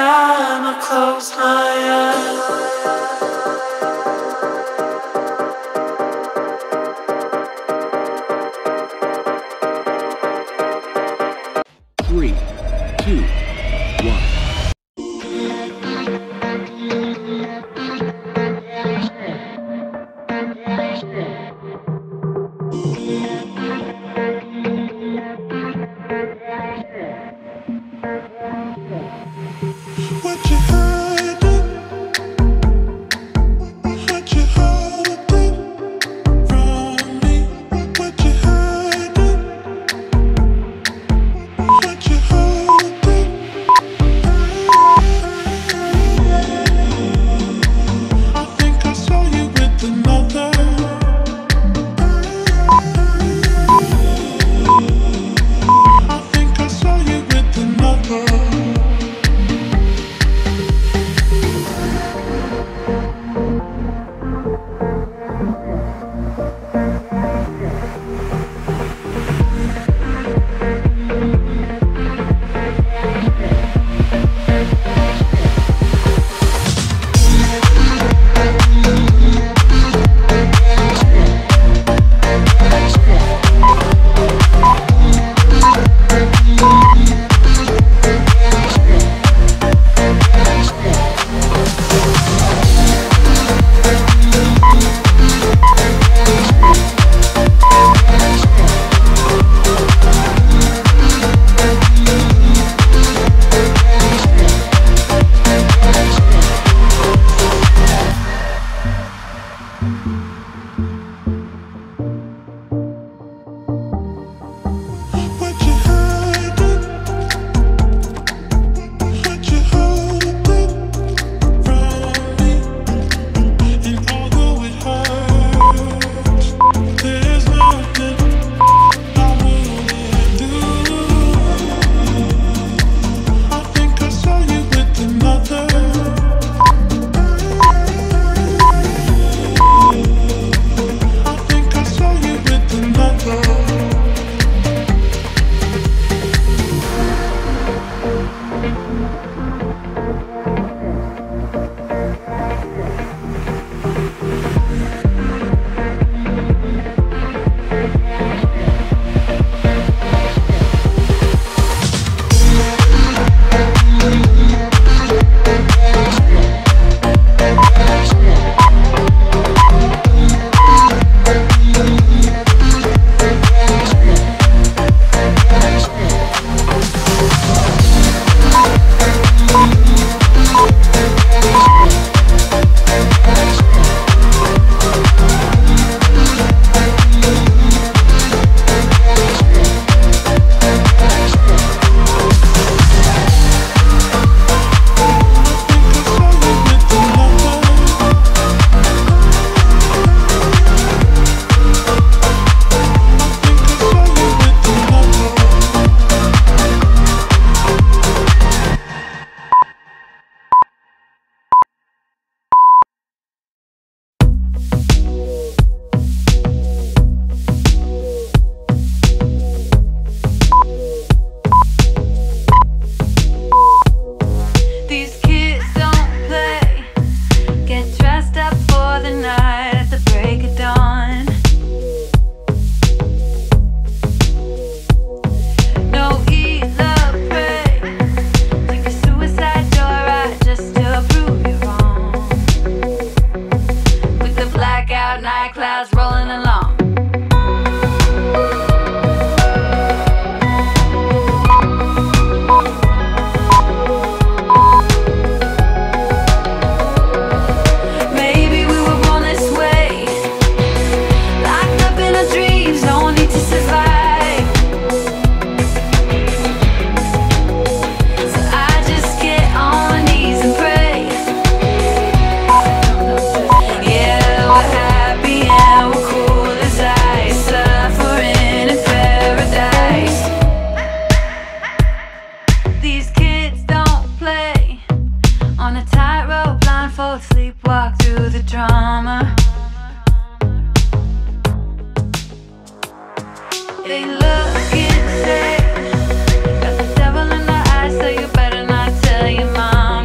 time I close my eyes. 3, 2, 1. Sleepwalk through the drama. They look insane, got the devil in their eyes, so you better not tell your mom.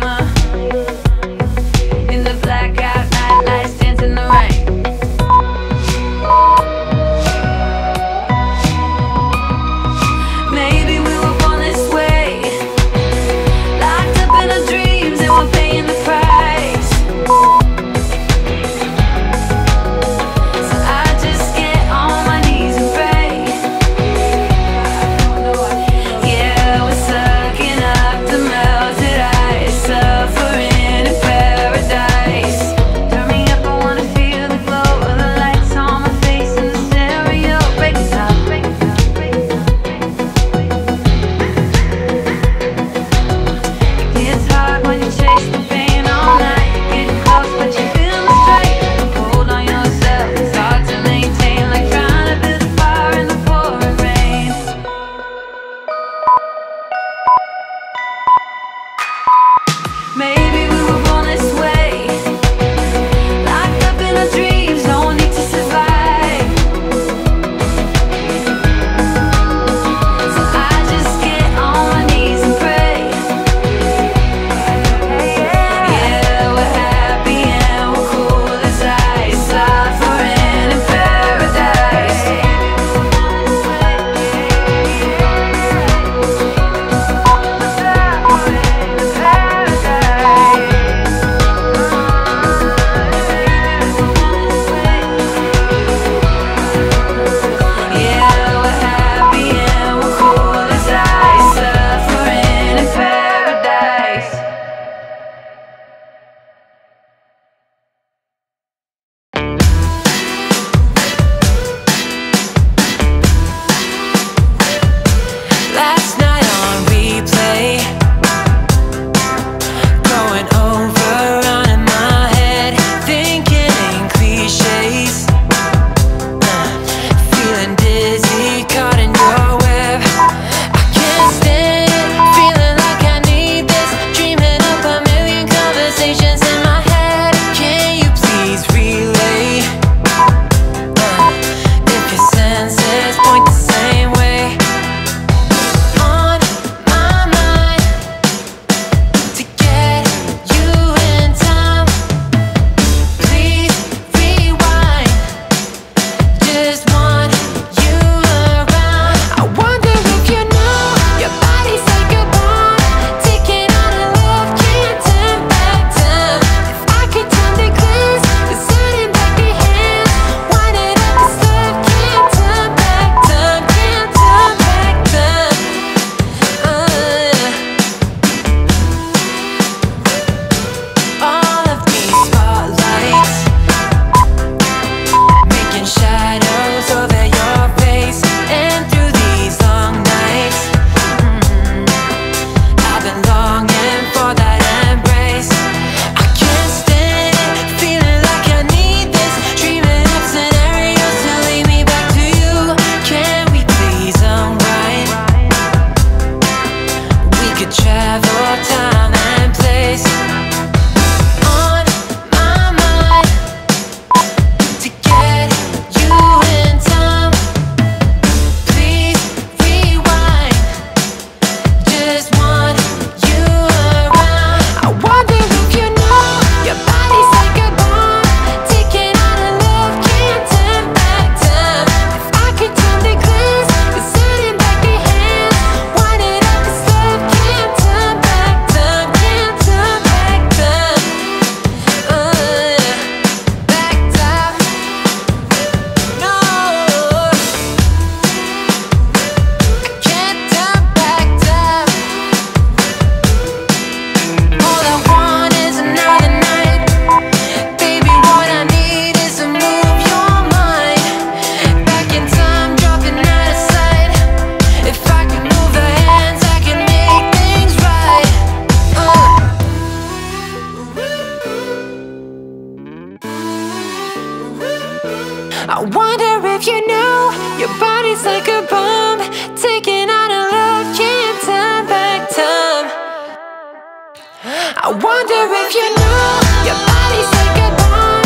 I wonder if you know your body said goodbye.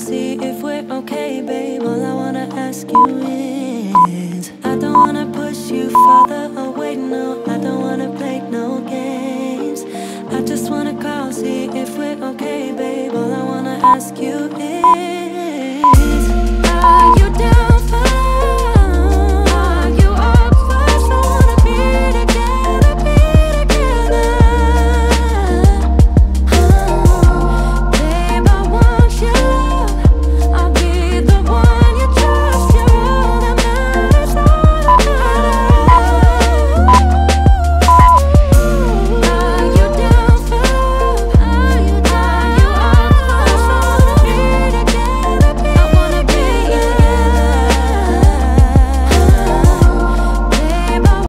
I'll see if we're okay, babe. All I wanna ask you is, I don't wanna push you farther away, no. I don't wanna play no games. I just wanna call, see if we're okay, babe. All I wanna ask you is